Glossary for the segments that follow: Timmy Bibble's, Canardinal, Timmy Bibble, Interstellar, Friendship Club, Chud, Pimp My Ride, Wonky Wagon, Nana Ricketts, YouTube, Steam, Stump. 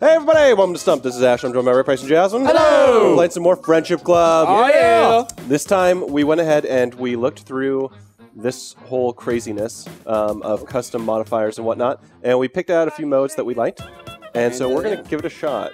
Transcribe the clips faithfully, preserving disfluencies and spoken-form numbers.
Hey everybody, welcome to Stump. This is Ash. I'm joined by Rick, Price, and Jasmine. Hello! We played some more Friendship Club. Oh yeah! This time we went ahead and we looked through this whole craziness um, of custom modifiers and whatnot, and we picked out a few modes that we liked, and so we're going to give it a shot.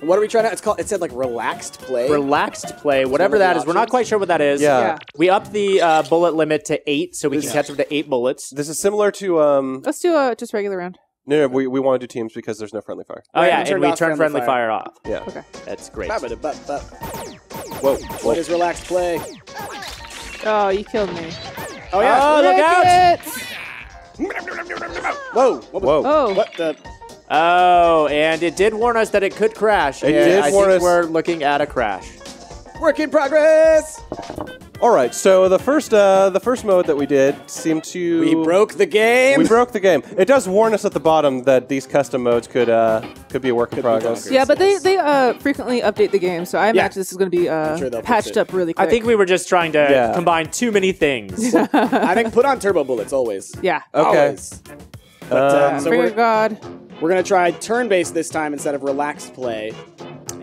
And what are we trying out? It's called. It said like relaxed play. Relaxed play, whatever that is. We're not quite sure what that is. Yeah. yeah. We upped the uh, bullet limit to eight, so we this can catch up to eight bullets. This is similar to. Um, Let's do a just regular round. No, no, we, we want to do teams because there's no friendly fire. Oh, yeah, and we turn friendly fire off. Yeah. Okay. That's great. Whoa. What is relaxed play? Oh, you killed me. Oh, yeah. Oh, look out! Whoa. Whoa. Oh. What the? Oh, and it did warn us that it could crash. It did warn us. I think we're looking at a crash. Work in progress. All right, so the first uh, the first mode that we did seemed to we broke the game. We broke the game. It does warn us at the bottom that these custom modes could uh, could be a work could in progress. Yeah, but they they uh, frequently update the game, so I imagine yeah. this is going to be uh, sure patched up really quick. I think we were just trying to yeah. combine too many things. I think put on turbo bullets always. Yeah. Okay. Always. But, um, um, so we're, God. We're gonna try turn-based this time instead of relaxed play.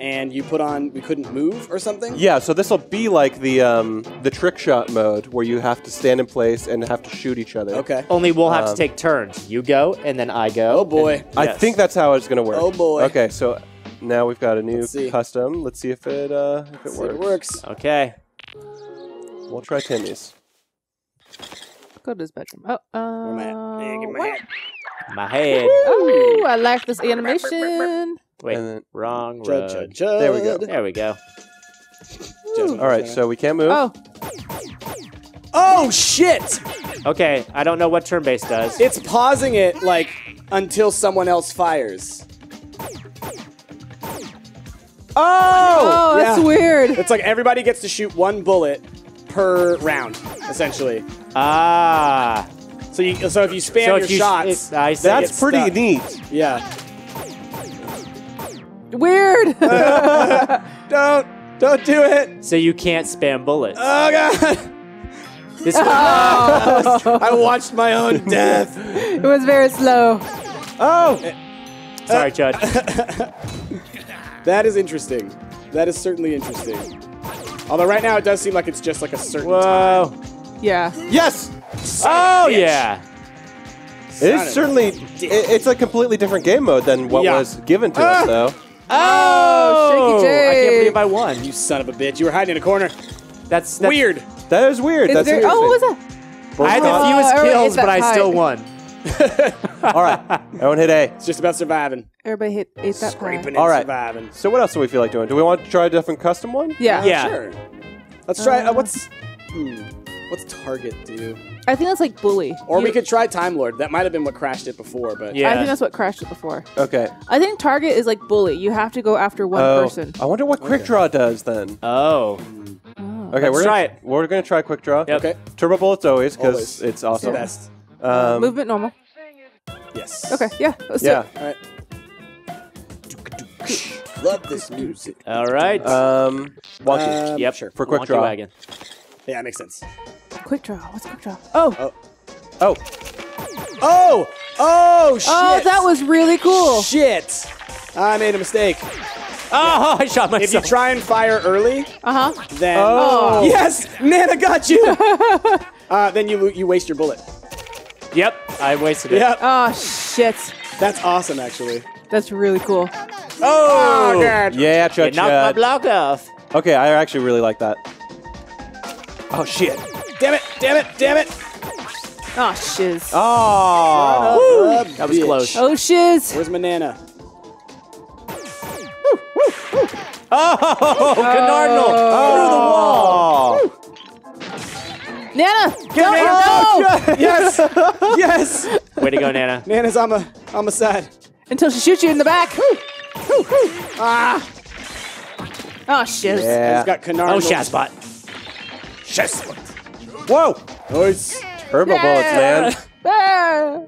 And you put on, we couldn't move or something? Yeah, so this will be like the um, the trick shot mode where you have to stand in place and have to shoot each other. Okay. Only we'll have um, to take turns. You go, and then I go. Oh, boy. And, yes. I think that's how it's going to work. Oh, boy. Okay, so now we've got a new Let's custom. Let's see if it, uh, if it, works. If it works. Okay. We'll try Timmy's. Go to his bedroom. Oh, uh, my head. My head. Ooh, I like this animation. Wait, then, wrong road. Jud, jud, jud. There we go. There we go. All right, so we can't move. Oh. Oh, shit! Okay, I don't know what turn-based does. It's pausing it, like, until someone else fires. Oh! Oh, yeah. That's weird. It's like everybody gets to shoot one bullet per round, essentially. Ah. So you, so if you spam so your you, shots, it, I see that's pretty stuck. Neat. Yeah. Weird. don't don't do it. So you can't spam bullets. Oh god. This was, oh. I watched my own death. It was very slow. Oh. Uh, Sorry, Judd. That is interesting. That is certainly interesting. Although right now it does seem like it's just like a certain Whoa. Time. Yeah. Yes. Son oh yeah! It is certainly. It, it's a completely different game mode than what yeah. was given to ah. us, though. Oh, oh, shaky Jake! I can't believe I won. You son of a bitch! You were hiding in a corner. That's, that's weird. That is weird. Is that's there, oh, what was that? Both I had the fewest uh, kills, but I still won. All right, everyone hit A. It's just about surviving. Everybody hit ate that Scraping pie. All right, surviving. So what else do we feel like doing? Do we want to try a different custom one? Yeah. Yeah. yeah. Sure. Let's try. Uh, uh, what's hmm, what's Target do? I think that's like Bully. Or you, we could try Time Lord. That might have been what crashed it before, but yeah. I think that's what crashed it before. Okay. I think Target is like Bully. You have to go after one oh. person. I wonder what Quick okay. Draw does then. Oh. oh. Okay, Let's we're try gonna, it. We're gonna try Quick Draw. Yep. Okay. Turbo Bullets always because it's awesome. It's best. Um, Movement normal. Yes. Okay. Yeah. Let's yeah. do it. All right. Love this music. All right. Um. Wonky. Um, yep. Sure. For Quick Wonky Draw. Wagon. Yeah, it makes sense. Quick Draw. What's Quick Draw? Oh. Oh. Oh. Oh. Oh, shit. Oh, that was really cool. Shit. I made a mistake. Oh, yeah. I shot myself. If you try and fire early, uh-huh. then... Oh. Yes, Nana got you. uh, then you you waste your bullet. Yep, I wasted it. Yep. Oh, shit. That's awesome, actually. That's really cool. Oh, oh God. Yeah, chud, it knocked my block off. Okay, I actually really like that. Oh, shit. Damn it! Damn it! Damn it! Oh shiz! Oh, that was close. Oh shiz! Where's my Nana? Woo, woo, woo. Oh, Canardinal oh. through the wall! Woo. Nana, go! No. Yes, yes! Way to go, Nana! Nana's on the on the side until she shoots you in the back. Woo. Woo, woo. Ah! Oh shiz! Yeah. He's got Canardinal. Oh shazbot! Shazbot! Whoa! Nice. Turbo yeah. bullets, man.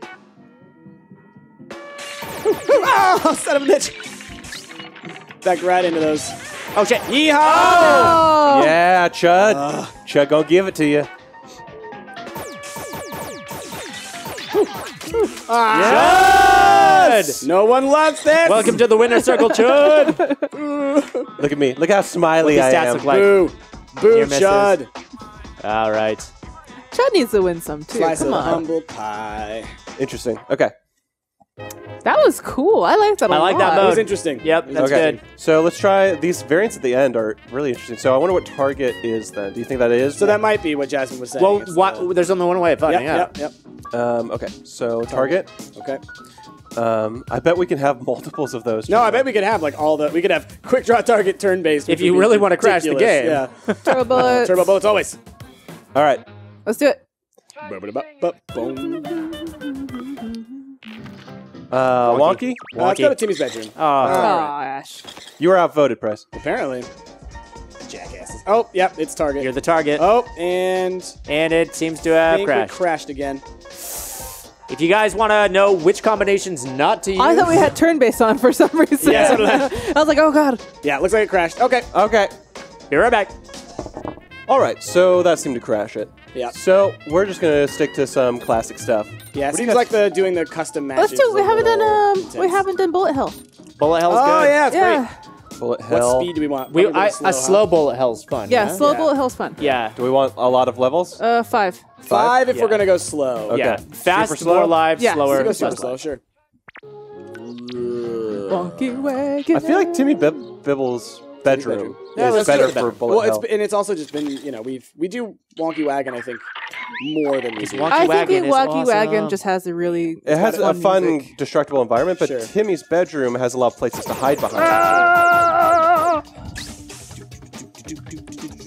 Yeah. Oh, son of a bitch. Back right into those. Oh, shit. Yeehaw! Oh. Yeah, Chud. Uh. Chud gonna give it to you. Ah. Yeah. Yes! No one loves this! Welcome to the winner's circle, Chud! Look at me. Look how smiley I am. Look Boo! Boo, Chud! All right. Chud needs to win some, too. Slice Come of on. humble pie. Interesting. Okay. That was cool. I like that a I lot. I like that mode. It was interesting. Yep, that's okay. good. So let's try these variants at the end are really interesting. So I wonder what target is then. Do you think that is? So that might be what Jasmine was saying. Well, why, the... there's only one way of finding out. Yep, yep, yep. Um, okay, so target. Okay. Um, I bet we can have multiples of those. No, I bet we could have like all the. We could have quick draw target turn based. If you really want to crash the game. Yeah. Turbo bullets. Turbo bullets always. All right. Let's do it. Uh, wonky? Wonky. Uh, let's go to Timmy's bedroom. Oh, gosh. Right. You were outvoted, Price. Apparently. Jackasses. Oh, yep, it's target. You're the target. Oh, and... And it seems to have crashed. crashed again. If you guys want to know which combinations not to use... I thought we had turn-based on for some reason. Yeah. I was like, oh, God. Yeah, it looks like it crashed. Okay. Okay. Be right back. All right, so that seemed to crash it. Yeah. So we're just gonna stick to some classic stuff. Yeah. It seems like the doing the custom matches. Let's do. We haven't done um. Intense. We haven't done bullet hell. Bullet hell is oh, good. Oh yeah, it's yeah. great. Bullet hell. What speed do we want? We, I, slow a slow hell. bullet hell's fun. Yeah, yeah? slow yeah. bullet hell's fun. Yeah. Do we want a lot of levels? Uh, five. Five, five if yeah. we're gonna go slow. Okay. Yeah. Fast, super slow? more live, yeah. slower. Go super slow, sure. Wonky wagon. I feel like Timmy Bib Bibble's bedroom. Timmy bedroom. Yeah, it's better for bullet well, hell. It's, and it's also just been, you know, we've we do Wonky Wagon, I think, more than we do. Wonky I Wagon think Wonky awesome. Wagon just has a really it has fun a fun, music. destructible environment, but sure. Timmy's bedroom has a lot of places to hide behind. Ah!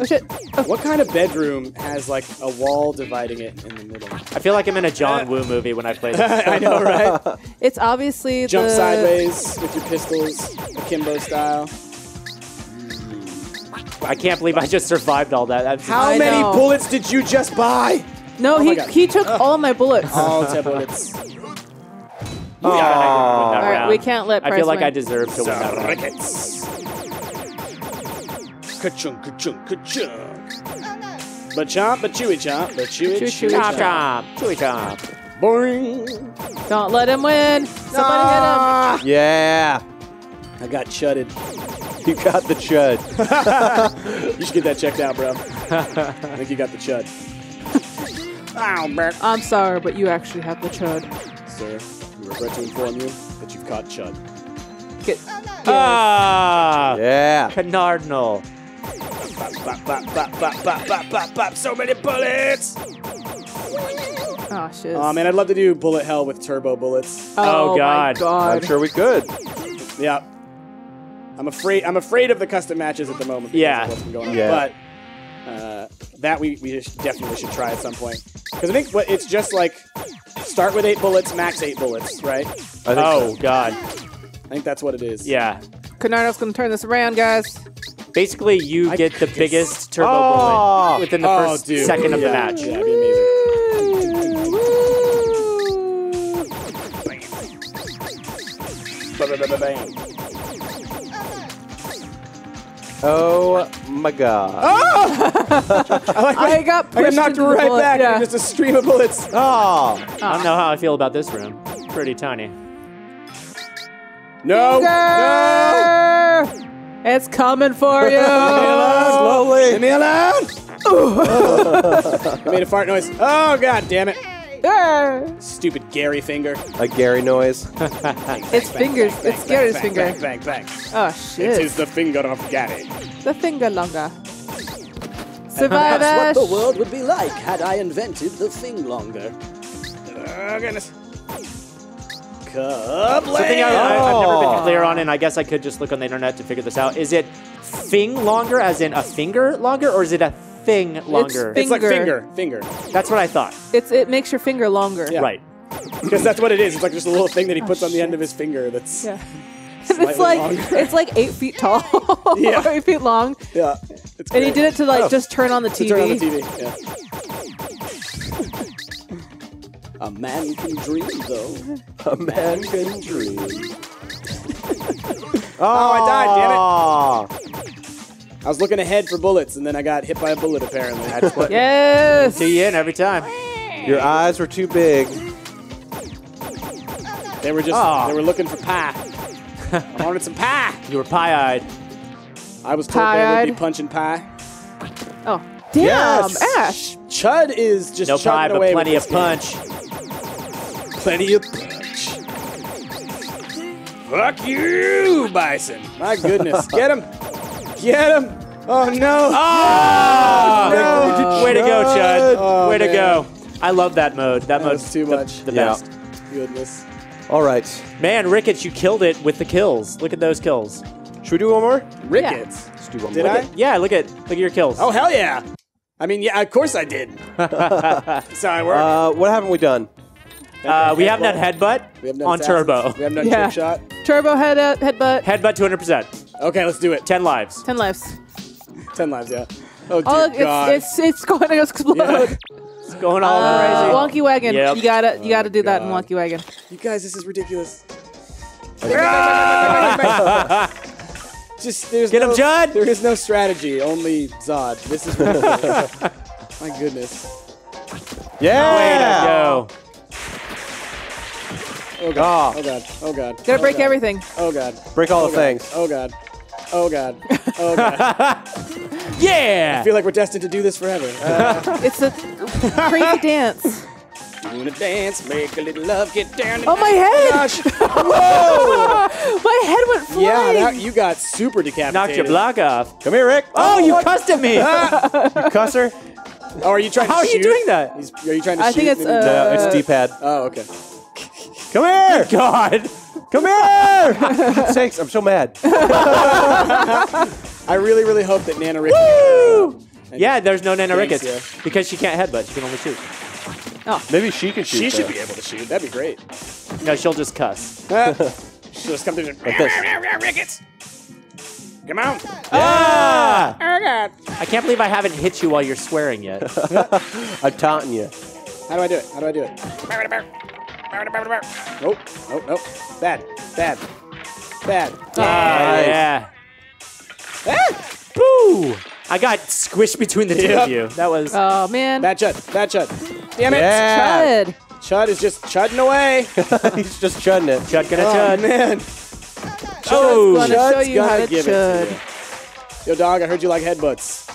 Oh shit! Oh. What kind of bedroom has like a wall dividing it in the middle? I feel like I'm in a John uh, Woo movie when I play this. I know, right? It's obviously jump the... sideways with your pistols, akimbo style. I can't believe I just survived all that. That's How I many know. bullets did you just buy? No, oh he he took uh, all my bullets. All ten bullets. Oh. All right, we can't let. Price I feel like win. I deserve to win that round. Ka-chunk, ka-chunk, ka-chunk. Ba-chomp, ba-chewy chomp, ba-chewy chomp, chewy chomp. Boing. Don't let him win. Somebody ah. hit him. Yeah. I got chudded. You got the chud. You should get that checked out, bro. I think you got the chud. I'm sorry, but you actually have the chud. Sir, we regret to inform you that you've caught chud. Get, get ah! Yeah. Canardinal. Bop, bop, bop, bop, bop, bop, bop, bop, bop. So many bullets! Oh, shiz. Oh, man, I'd love to do bullet hell with turbo bullets. Oh, oh God. My God. I'm sure we could. Yeah. I'm afraid. I'm afraid of the custom matches at the moment. Yeah. Of what's been going on. Yeah. But uh, that we we just definitely should try at some point because I think what it's just like start with eight bullets, max eight bullets, right? I think oh so. God. I think that's what it is. Yeah. Canardo's gonna turn this around, guys. Basically, you I get the guess. biggest turbo oh! bullet within the oh, first dude. second yeah. of the match. Yeah, it'd be amazing. Oh my God! Oh! I, like I got pushed I got knocked right bullet, back. Yeah. Just a stream of bullets. Oh! I don't know how I feel about this room. Pretty tiny. No! No! It's coming for you. Slowly. Leave me alone. I made a fart noise. Oh God! Damn it! Yeah. Stupid Gary finger. A Gary noise. Bang, it's bang, fingers. Bang, it's bang, Gary's bang, finger. Bang, bang, bang. Oh shit! It is the finger of Gary. The finger longer. Survivor. That's what the world would be like had I invented the thing longer. Oh goodness. Something I, I, I've never been clear on, and I guess I could just look on the internet to figure this out. Is it thing longer, as in a finger longer, or is it a thing longer? It's, it's like finger, finger. That's what I thought. It's it makes your finger longer. Yeah. Right. Because that's what it is. It's like just a little thing that he puts oh, on the shit. end of his finger. That's. Yeah. It's like longer. It's like eight feet tall. Yeah. Or eight feet long. Yeah. It's and great. He did it to like oh. just turn on the T V. To turn on the T V. Yeah. A man can dream though. A man can dream. oh, oh, I died! Damn it. I was looking ahead for bullets, and then I got hit by a bullet, apparently. I just yes! See you in every time. Your eyes were too big. They were just, oh. they were looking for pie. I wanted some pie. You were pie-eyed. I was told they would be punching pie. Oh, damn, yes. Ash. Chud is just no chugging pie, away but plenty with of punch. Game. Plenty of punch. Fuck you, Bison. My goodness. Get him. Get him. Oh, no. Oh, no. No. Way to go, Chud. Oh, way man. to go. I love that mode. That, that mode's too the, much. The yeah. best. Goodness. All right. Man, Ricketts, you killed it with the kills. Look at those kills. Should we do one more? Ricketts. Yeah. Let's do one did more. Did I? Yeah, look at look at your kills. Oh, hell yeah. I mean, yeah, of course I did. Sorry, we're... Uh, what haven't we done? Uh, we have not headbutt, we have done on assassins. Turbo. We have done yeah. trick shot. Turbo head uh, headbutt. Headbutt two hundred percent. Okay, let's do it. Ten lives. Ten lives. Ten lives, yeah. Oh, dear oh, God. It's, it's, it's going to explode. Yeah. It's going all uh, crazy. Wonky Wagon. Yep. You gotta, you gotta do oh, that in Wonky Wagon. You guys, this is ridiculous. Just there's Get no, him, Judd! There is no strategy, only Zod. This is ridiculous. My goodness. Yeah! Way to go. Oh God. Oh God. Oh God. Gotta oh break God. everything. Oh God. Break all oh the God. things. Oh God. Oh God. Oh God. Yeah! I feel like we're destined to do this forever. Uh, it's a crazy dance. Doing a dance, make a little love, get down and oh, my head! Gosh. Whoa! My head went flying! Yeah, that, you got super decapitated. Knocked your block off. Come here, Rick. Oh, oh you what? cussed at me! You cusser? Oh, are you trying How to shoot? How are you doing that? He's, are you trying to I shoot? I think it's... Uh, no, it's D-pad. Oh, okay. Come here! God! Come here! Thanks, I'm so mad. I really, really hope that Nana Ricketts... Woo! Uh, yeah, there's no Nana Ricketts. Yeah. Because she can't headbutt, she can only shoot. Oh. Maybe she can shoot. She though. should be able to shoot. That'd be great. No, she'll just cuss. Uh, she'll just come through and... Like this. Ricketts! Come on! Ah! Oh, God. I can't believe I haven't hit you while you're swearing yet. I'm taunting you. How do I do it? How do I do it? Nope, nope, nope. Bad, bad, bad. Nice. Yeah. Ah! Boo! I got squished between the two yep. of you. That was. Oh, man. Bad Chud, bad Chud. Damn it. Yeah. Chud. Chud is just chudding away. He's just chudding it. Chud gonna chud. Oh, man. Chud's oh, gonna Chud's show you gotta how to give chud. it. Yo, dog, I heard you like headbutts.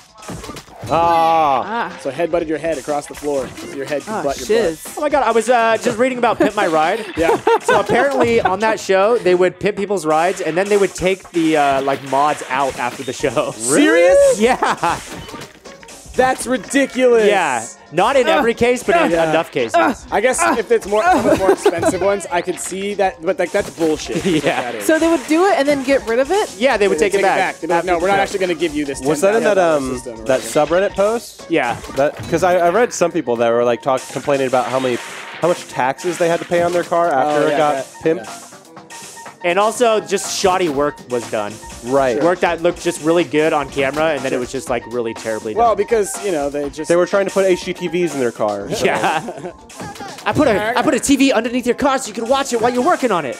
Ah. ah. So I headbutted your head across the floor. So your head can oh, butt shiz. your butt. Oh my God, I was uh, just reading about Pimp My Ride. Yeah. So apparently on that show, they would pimp people's rides and then they would take the uh, like mods out after the show. Serious? Yeah. That's ridiculous. Yeah. Not in uh, every case, but uh, in yeah. enough cases. Uh, I guess uh, if it's more uh, more expensive ones, I could see that, but like that's bullshit. Yeah. That so they would do it and then get rid of it? Yeah, they would they take, take it back. It back. Be like, no, we're not actually going to give you this. Was that in that um that subreddit post? Yeah. Because I, I read some people that were like talk, complaining about how many how much taxes they had to pay on their car after oh, yeah, it got that, pimped. Yeah. And also, just shoddy work was done. Right. Sure. Work that looked just really good on camera, and then sure. it was just, like, really terribly done. Well, because, you know, they just... They were trying to put H G T Vs in their car. So. Yeah. I put a I put a T V underneath your car so you can watch it while you're working on it.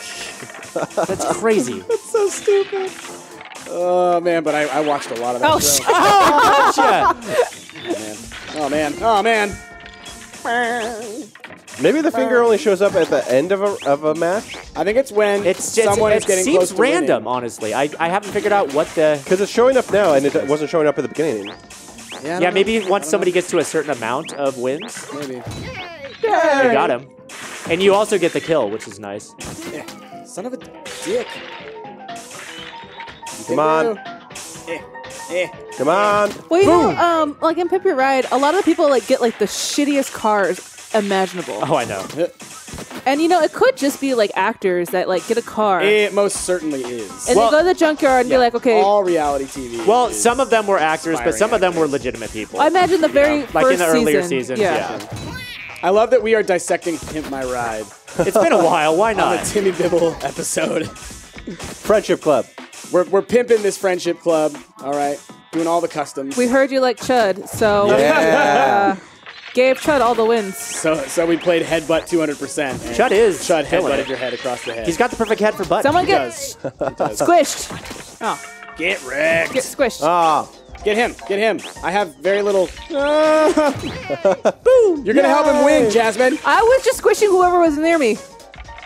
That's crazy. That's so stupid. Oh, man, but I, I watched a lot of that oh, show. Oh, oh, man. Oh, man. Oh, man. Maybe the finger only shows up at the end of a, of a match. I think it's when it's just, someone it is getting close to winning. It seems random, honestly. I, I haven't figured out what the... Because it's showing up now, and it wasn't showing up at the beginning. Yeah, yeah maybe once somebody know. gets to a certain amount of wins. Maybe. Yay! You got him. And you also get the kill, which is nice. Yeah. Son of a dick. Come on. Eh. Eh. Come on. Well, you Boom. know, um, like in Pimp Your Ride, a lot of people like get like the shittiest cars imaginable. Oh, I know. And you know, it could just be like actors that like get a car. It most certainly is. And well, they go to the junkyard and yeah, be like, okay. All reality T V. Well, some of them were actors, but some actors. of them were legitimate people. I imagine the very yeah. first like in the earlier season. seasons. Yeah. yeah. I love that we are dissecting Pimp My Ride. It's been a while. Why not? On the Timmy Bibble episode. Friendship Club. We're we're pimping this Friendship Club. All right, doing all the customs. We heard you like Chud, so yeah. Uh, Gabe Chud all the wins. So so we played headbutt two hundred percent. Chud is. Chud headbutted your head across the head. He's got the perfect head for butt. Someone he get does. squished. Oh. Get wrecked. Get squished. Oh. Get him. Get him. I have very little. Uh, boom. You're going to help him win, Jasmine. I was just squishing whoever was near me.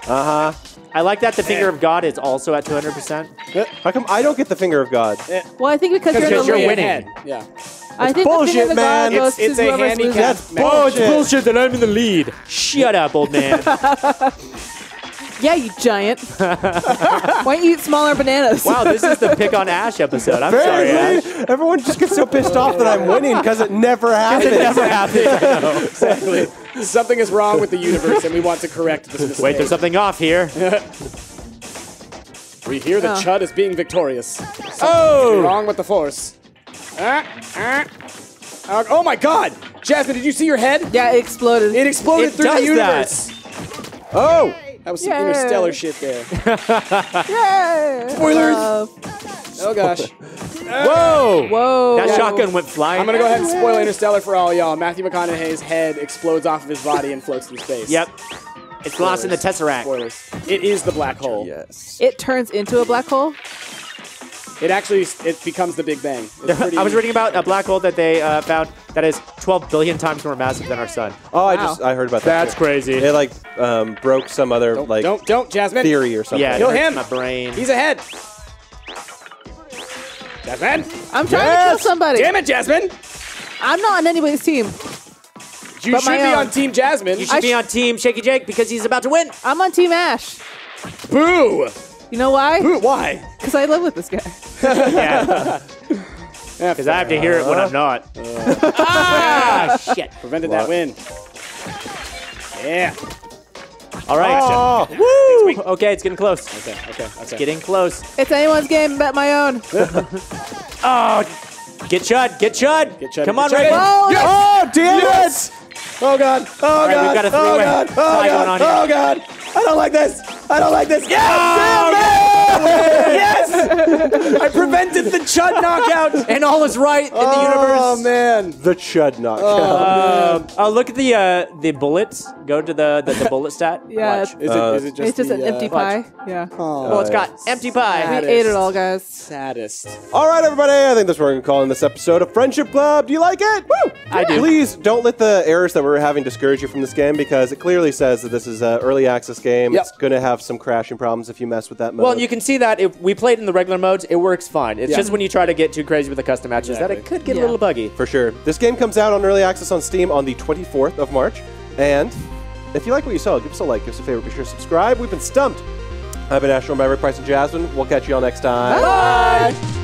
Uh-huh. I like that the Finger of God is also at two hundred percent. Yeah. How come I don't get the Finger of God? Yeah. Well, I think because you're, you're winning. Ahead. Yeah. I it's think bullshit, the man. God it's it's a handicap. That's bullshit. It's bullshit that I'm in the lead. Shut up, old man. Yeah, you giant. Why don't you eat smaller bananas? Wow, this is the Pick on Ash episode. I'm Apparently, sorry, Ash. Everyone just gets so pissed off that I'm winning because it never happens. It never happens. I know. Exactly. Something is wrong with the universe, and we want to correct this mistake. Wait, there's something off here. We hear that oh. Chud is being victorious. Something's oh! wrong with the force. Uh, uh, uh, oh my God! Jasmine, did you see your head? Yeah, it exploded. It exploded it through does the universe. That. Oh! That was some Yay. Interstellar shit there. Yay! Spoilers! Uh, oh gosh. Whoa! Whoa! That shotgun went flying. I'm gonna go ahead and spoil Interstellar for all y'all. Matthew McConaughey's head explodes off of his body and floats through space. Yep. It's Spoilers. Lost in the Tesseract. Spoilers. It is the black hole. Yes. It turns into a black hole? It actually it becomes the Big Bang. I was reading about a black hole that they uh, found that is twelve billion times more massive than our sun. Oh, wow. I just I heard about that. That's too. Crazy. It like um, broke some other don't, like don't don't Jasmine theory or something. Yeah, kill him. My brain. He's ahead. Jasmine, I'm trying yes! to kill somebody. Damn it, Jasmine! I'm not on anybody's team. You should be own. on Team Jasmine. You should I be sh on Team Shaky Jake because he's about to win. I'm on Team Ash. Boo! You know why? Ooh, why? Because I live with this guy. Yeah. Because I have to hear it when I'm not. Uh. Ah, shit. Prevented Lock. that win. Yeah. All right. Oh, gotcha. Woo! Okay, it's getting close. Okay, okay, okay. It's getting close. It's anyone's game but my own. Oh, get Chud. Get Chud. Get Chud. Come on, Ray. Oh, yes. oh, damn yes. it. Oh, God. Oh, All God. Right, we've got a oh, God. Oh, God. Oh, God. I don't like this. I don't like this. Yes! Oh, yes! Yes! I prevented the Chud knockout, and all is right in oh, the universe. Oh man, the Chud knockout. Oh, um, oh look at the uh, the bullets. Go to the the, the bullet stat. Yeah, watch. Is, uh, it, is it just? It's just the, an uh, empty pie. Watch. Yeah. Oh, well, it's got empty pie. Saddest. We ate it all, guys. Saddest. All right, everybody. I think that's where we're gonna call in this episode of Friendship Club. Do you like it? Woo! Yeah. I do. Please don't let the errors that we're having discourage you from this game because it clearly says that this is an early access game. Yep. It's gonna have some crashing problems if you mess with that mode. Well, you can see that if we played in the regular modes, it works fine. It's yeah. just when you try to get too crazy with the custom matches exactly. that it could get yeah. a little buggy. For sure. This game comes out on Early Access on Steam on the twenty-fourth of March. And if you like what you saw, give us a like, give us a favorite, be sure to subscribe. We've been stumped. I've been Astral Maverick, Price, and Jasmine. We'll catch you all next time. Bye! Bye.